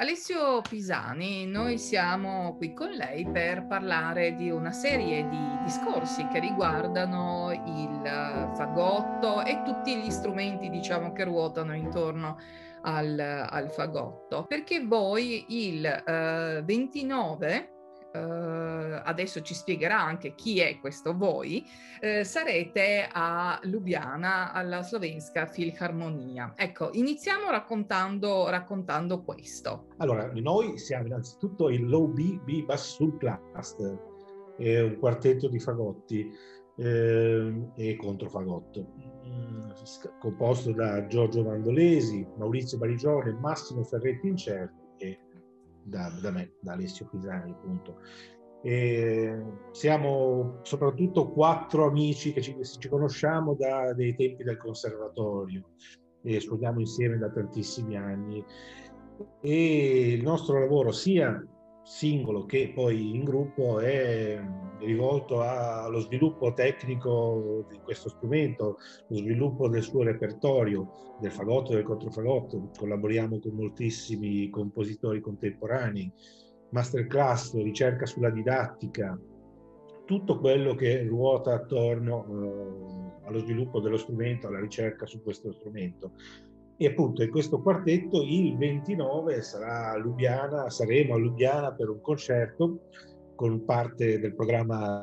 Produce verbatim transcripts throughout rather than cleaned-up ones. Alessio Pisani, noi siamo qui con lei per parlare di una serie di discorsi che riguardano il fagotto e tutti gli strumenti, diciamo, che ruotano intorno al, al fagotto, perché voi il eh, ventinove Uh, adesso ci spiegherà anche chi è questo voi, uh, sarete a Ljubljana alla slovenska Filharmonia. Ecco, iniziamo raccontando, raccontando questo. Allora, noi siamo innanzitutto il Low Bb bassoon cluster, è un quartetto di fagotti eh, e controfagotto, mm, composto da Giorgio Mandolesi, Maurizio Barigione, Massimo Ferretti Incerti e Da, da me, da Alessio Pisani, appunto. E siamo soprattutto quattro amici che ci, ci conosciamo da dei tempi del conservatorio e suoniamo insieme da tantissimi anni, e il nostro lavoro, sia singolo che poi in gruppo, è rivolto allo sviluppo tecnico di questo strumento, lo sviluppo del suo repertorio, del fagotto e del controfagotto. Collaboriamo con moltissimi compositori contemporanei, masterclass, ricerca sulla didattica, tutto quello che ruota attorno eh, allo sviluppo dello strumento, alla ricerca su questo strumento. E appunto in questo quartetto il ventinove sarà a Ljubljana, saremo a Ljubljana per un concerto con parte del programma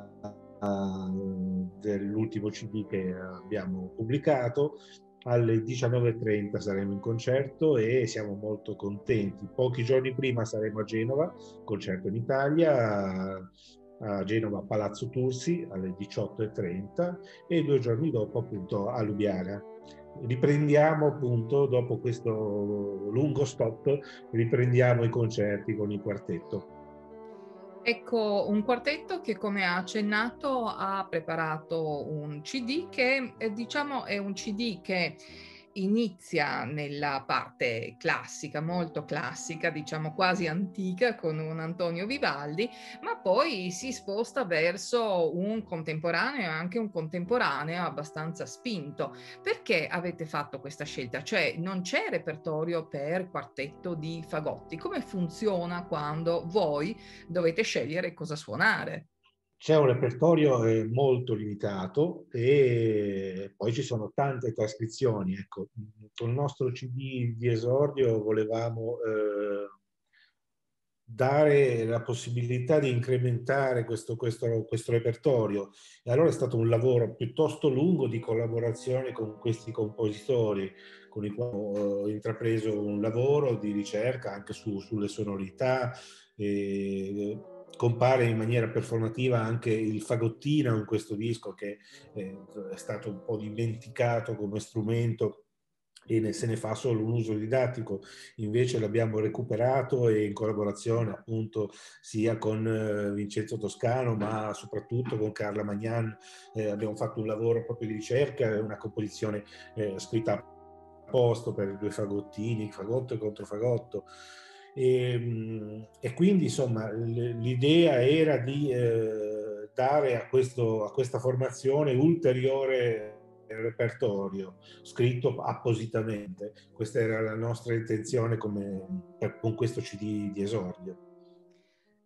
uh, dell'ultimo C D che abbiamo pubblicato. Alle diciannove e trenta saremo in concerto e siamo molto contenti. Pochi giorni prima saremo a Genova, concerto in Italia, a Genova Palazzo Tursi alle diciotto e trenta, e due giorni dopo appunto a Ljubljana. Riprendiamo appunto, dopo questo lungo stop, riprendiamo i concerti con il quartetto. Ecco, un quartetto che, come ha accennato, ha preparato un C D che, diciamo, è un C D che inizia nella parte classica, molto classica, diciamo quasi antica, con un Antonio Vivaldi, ma poi si sposta verso un contemporaneo, e anche un contemporaneo abbastanza spinto. Perché avete fatto questa scelta? Cioè, non c'è repertorio per quartetto di fagotti. Come funziona quando voi dovete scegliere cosa suonare? C'è un repertorio molto limitato e poi ci sono tante trascrizioni. Ecco, con il nostro C D di esordio volevamo eh, dare la possibilità di incrementare questo, questo, questo repertorio, e allora è stato un lavoro piuttosto lungo di collaborazione con questi compositori, con i quali ho intrapreso un lavoro di ricerca anche su, sulle sonorità. E compare in maniera performativa anche il fagottino in questo disco, che è stato un po' dimenticato come strumento e se ne fa solo un uso didattico. Invece l'abbiamo recuperato, e in collaborazione appunto sia con Vincenzo Toscano ma soprattutto con Carla Magnan eh, abbiamo fatto un lavoro proprio di ricerca, una composizione eh, scritta a posto per i due fagottini, fagotto e controfagotto. E, e quindi insomma l'idea era di eh, dare a, questo, a questa formazione ulteriore repertorio scritto appositamente. Questa era la nostra intenzione come, per, con questo C D di esordio.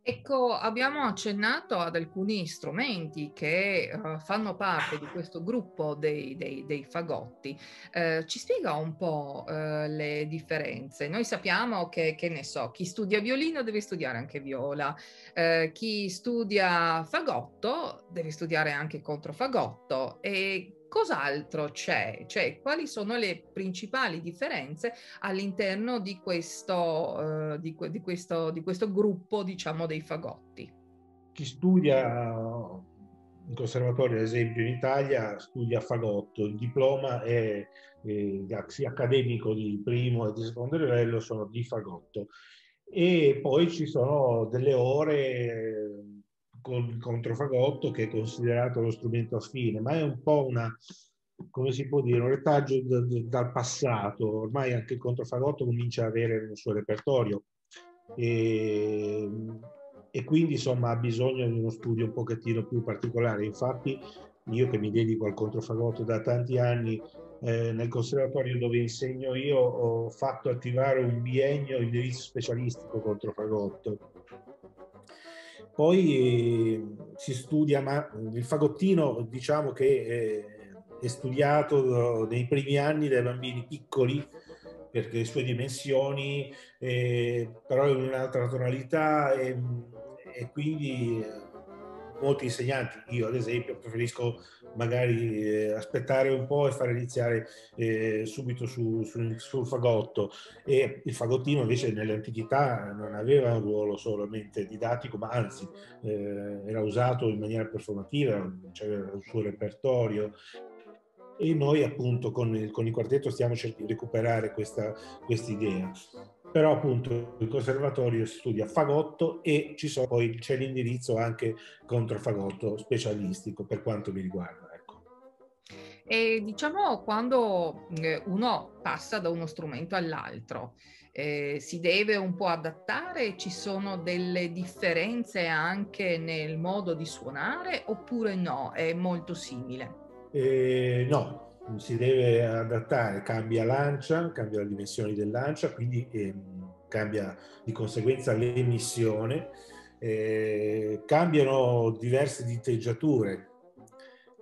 Ecco, abbiamo accennato ad alcuni strumenti che uh, fanno parte di questo gruppo dei, dei, dei fagotti. Uh, ci spiega un po' uh, le differenze. Noi sappiamo che, che ne so, chi studia violino deve studiare anche viola, uh, chi studia fagotto deve studiare anche controfagotto. E cos'altro c'è? Cioè, quali sono le principali differenze all'interno di questo, uh, di, di, questo, di questo gruppo, diciamo, dei fagotti? Chi studia in conservatorio, ad esempio, in Italia, studia fagotto. Il diploma è, eh, accademico di primo e di secondo livello sono di fagotto. E poi ci sono delle ore con il controfagotto, che è considerato lo strumento affine, ma è un po' una, come si può dire, un retaggio dal passato. Ormai anche il controfagotto comincia ad avere un suo repertorio e, e quindi insomma ha bisogno di uno studio un pochettino più particolare. Infatti io, che mi dedico al controfagotto da tanti anni, eh, nel conservatorio dove insegno io ho fatto attivare un biennio di indirizzo specialistico contro fagotto. Poi eh, si studia, ma il fagottino diciamo che eh, è studiato nei primi anni dai bambini piccoli, perché le sue dimensioni, eh, però in un'altra tonalità, e, e quindi molti insegnanti, io ad esempio, preferisco magari eh, aspettare un po' e far iniziare eh, subito su, su, sul fagotto. E il fagottino invece nell'antichità non aveva un ruolo solamente didattico, ma anzi eh, era usato in maniera performativa, c'era cioè, il suo repertorio. E noi appunto con il, con il quartetto stiamo cercando di recuperare questa idea. Però appunto il conservatorio studia fagotto e ci sono, poi c'è l'indirizzo anche contro fagotto specialistico per quanto mi riguarda. Ecco. E diciamo quando uno passa da uno strumento all'altro, eh, si deve un po' adattare? Ci sono delle differenze anche nel modo di suonare oppure no? È molto simile? Eh, no, si deve adattare, cambia l'ancia, cambia le dimensioni dell'ancia, quindi eh, cambia di conseguenza l'emissione, eh, cambiano diverse diteggiature,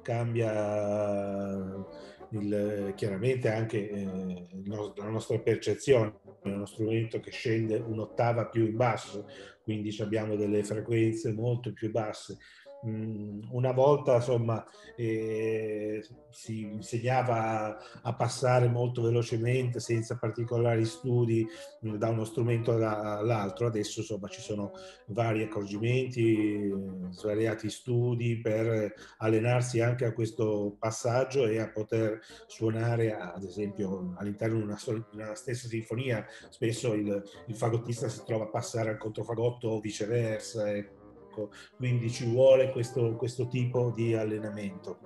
cambia il, chiaramente anche eh, la nostra percezione. È uno strumento che scende un'ottava più in basso, quindi abbiamo delle frequenze molto più basse. Una volta insomma eh, si insegnava a passare molto velocemente senza particolari studi da uno strumento all'altro, adesso insomma ci sono vari accorgimenti, svariati studi per allenarsi anche a questo passaggio e a poter suonare ad esempio all'interno di una, sol- una stessa sinfonia. Spesso il, il fagottista si trova a passare al controfagotto o viceversa, e quindi ci vuole questo, questo tipo di allenamento.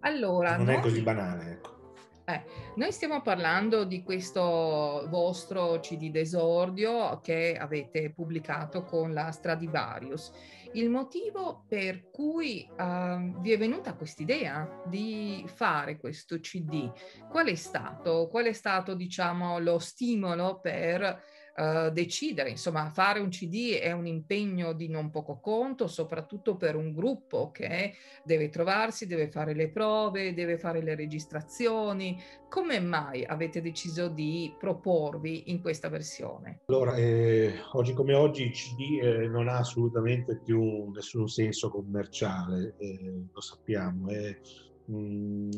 Allora, non noi, è così banale, ecco. Eh, noi stiamo parlando di questo vostro C D d'esordio che avete pubblicato con la Stradivarius. Il motivo per cui eh, vi è venuta quest'idea di fare questo C D, qual è stato? Qual è stato, diciamo, lo stimolo per Uh, decidere, insomma, fare un C D è un impegno di non poco conto, soprattutto per un gruppo che deve trovarsi, deve fare le prove, deve fare le registrazioni. Come mai avete deciso di proporvi in questa versione? Allora, eh, oggi come oggi il C D eh, non ha assolutamente più nessun senso commerciale, eh, lo sappiamo, è, mh,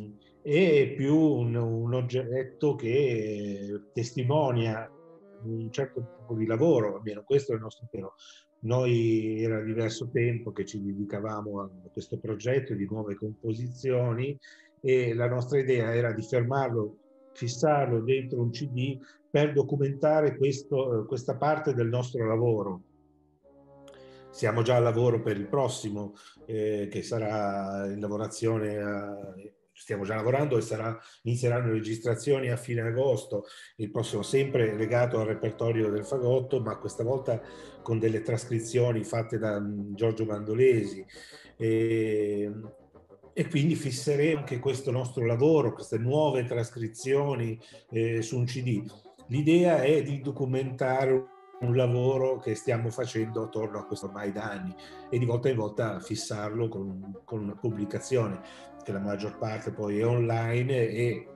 è più un, un oggetto che testimonia un certo tipo di lavoro, almeno questo è il nostro tema. Noi era diverso tempo che ci dedicavamo a questo progetto di nuove composizioni e la nostra idea era di fermarlo, fissarlo dentro un C D per documentare questo, questa parte del nostro lavoro. Siamo già al lavoro per il prossimo, eh, che sarà in lavorazione a, stiamo già lavorando e sarà, inizieranno le registrazioni a fine agosto, il prossimo sempre legato al repertorio del fagotto, ma questa volta con delle trascrizioni fatte da Giorgio Mandolesi. E, e quindi fisseremo anche questo nostro lavoro, queste nuove trascrizioni eh, su un C D. L'idea è di documentare un lavoro che stiamo facendo attorno a questo ormai da anni e di volta in volta fissarlo con, con una pubblicazione, che la maggior parte poi è online e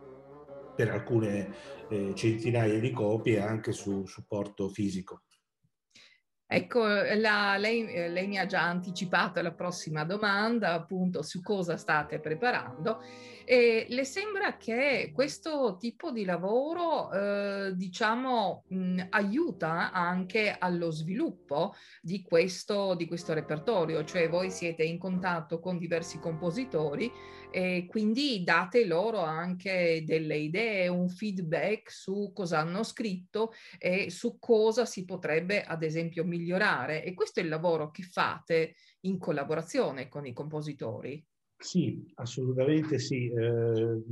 per alcune eh, centinaia di copie anche su supporto fisico. Ecco, la, lei, lei mi ha già anticipato la prossima domanda, appunto, su cosa state preparando. E le sembra che questo tipo di lavoro, eh, diciamo, mh, aiuta anche allo sviluppo di questo, di questo repertorio, cioè voi siete in contatto con diversi compositori e quindi date loro anche delle idee, un feedback su cosa hanno scritto e su cosa si potrebbe, ad esempio, migliorare. Migliorare. E questo è il lavoro che fate in collaborazione con i compositori? Sì, assolutamente sì. Eh,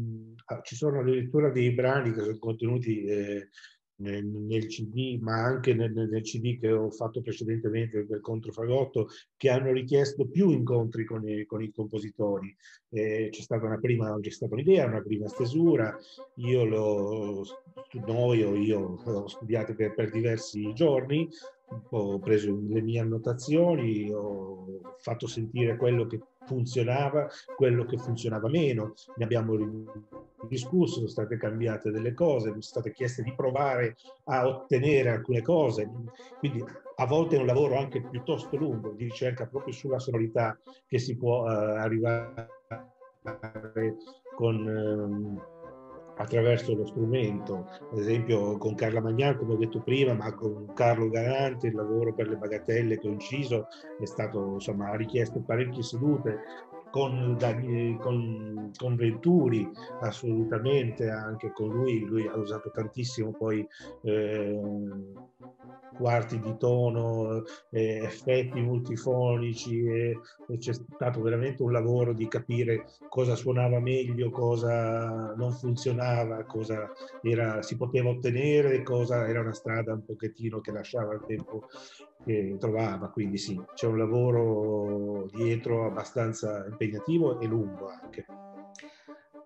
ci sono addirittura dei brani che sono contenuti eh, nel, nel C D, ma anche nel, nel C D che ho fatto precedentemente per Controfagotto, che hanno richiesto più incontri con i, con i compositori. Eh, c'è stata una prima c'è stata un'idea, una prima stesura, io l'ho noi o io l'ho studiato per, per diversi giorni, ho preso le mie annotazioni, ho fatto sentire quello che funzionava, quello che funzionava meno, ne abbiamo discusso, sono state cambiate delle cose, mi sono state chieste di provare a ottenere alcune cose, quindi a volte è un lavoro anche piuttosto lungo di ricerca proprio sulla sonorità che si può uh, arrivare con... Uh, attraverso lo strumento, ad esempio con Carla Magnan, come ho detto prima, ma con Carlo Garanti, il lavoro per le bagatelle che ho inciso è stato, insomma, ha richiesto parecchie sedute, con, con, con Venturi assolutamente, anche con lui, lui ha usato tantissimo poi eh, quarti di tono, eh, effetti multifonici, e, e c'è stato veramente un lavoro di capire cosa suonava meglio, cosa non funzionava, cosa era, si poteva ottenere, cosa era una strada un pochettino che lasciava il tempo che trovava. Quindi sì, c'è un lavoro dietro abbastanza impegnativo e lungo anche.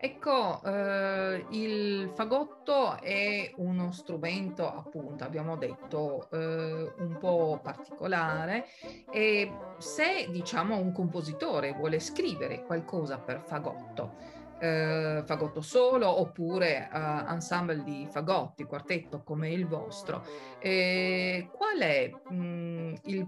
Ecco, eh, il fagotto è uno strumento, appunto, abbiamo detto, eh, un po' particolare, e se, diciamo, un compositore vuole scrivere qualcosa per fagotto, eh, fagotto solo oppure eh, ensemble di fagotti, quartetto come il vostro, eh, qual è mh, il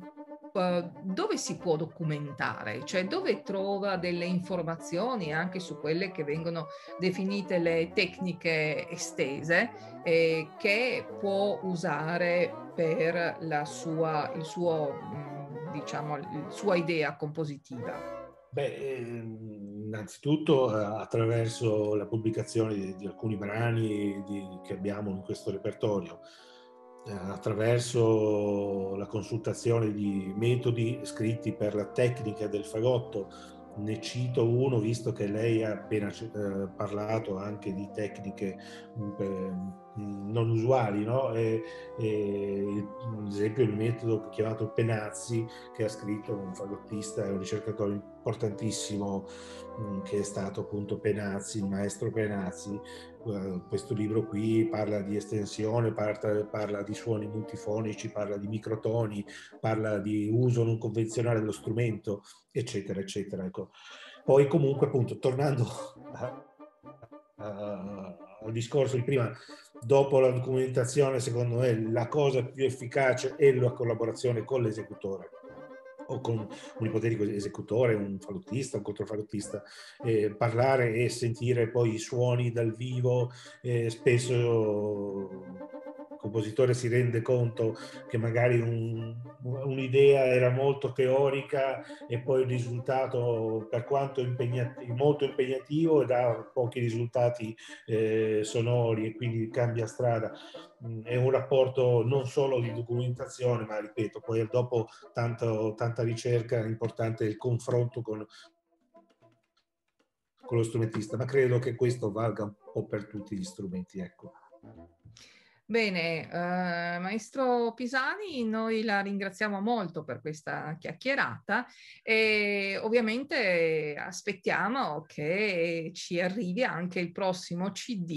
dove si può documentare, cioè dove trova delle informazioni anche su quelle che vengono definite le tecniche estese eh, che può usare per la sua, il suo, diciamo, la sua idea compositiva? Beh, innanzitutto attraverso la pubblicazione di, di alcuni brani di, che abbiamo in questo repertorio, attraverso la consultazione di metodi scritti per la tecnica del fagotto. Ne cito uno, visto che lei ha appena parlato anche di tecniche non usuali, no? E, e, ad esempio il metodo chiamato Penazzi, che ha scritto un fagottista e un ricercatore importantissimo che è stato appunto Penazzi, il maestro Penazzi. Questo libro qui parla di estensione, parla, parla di suoni multifonici, parla di microtoni, parla di uso non convenzionale dello strumento, eccetera, eccetera. Ecco. Poi comunque, appunto, tornando a, a, al discorso di prima, dopo la documentazione, secondo me, la cosa più efficace è la collaborazione con l'esecutore, o con un ipotetico esecutore, un fagottista, un controfagottista, eh, parlare e sentire poi i suoni dal vivo. Eh, spesso il compositore si rende conto che magari un, un'idea era molto teorica e poi il risultato, per quanto impegnativo, molto impegnativo, dà pochi risultati eh, sonori, e quindi cambia strada. È un rapporto non solo di documentazione, ma, ripeto, poi dopo tanto, tanta ricerca è importante il confronto con, con lo strumentista, ma credo che questo valga un po' per tutti gli strumenti. Ecco. Bene, eh, maestro Pisani, noi la ringraziamo molto per questa chiacchierata e ovviamente aspettiamo che ci arrivi anche il prossimo C D.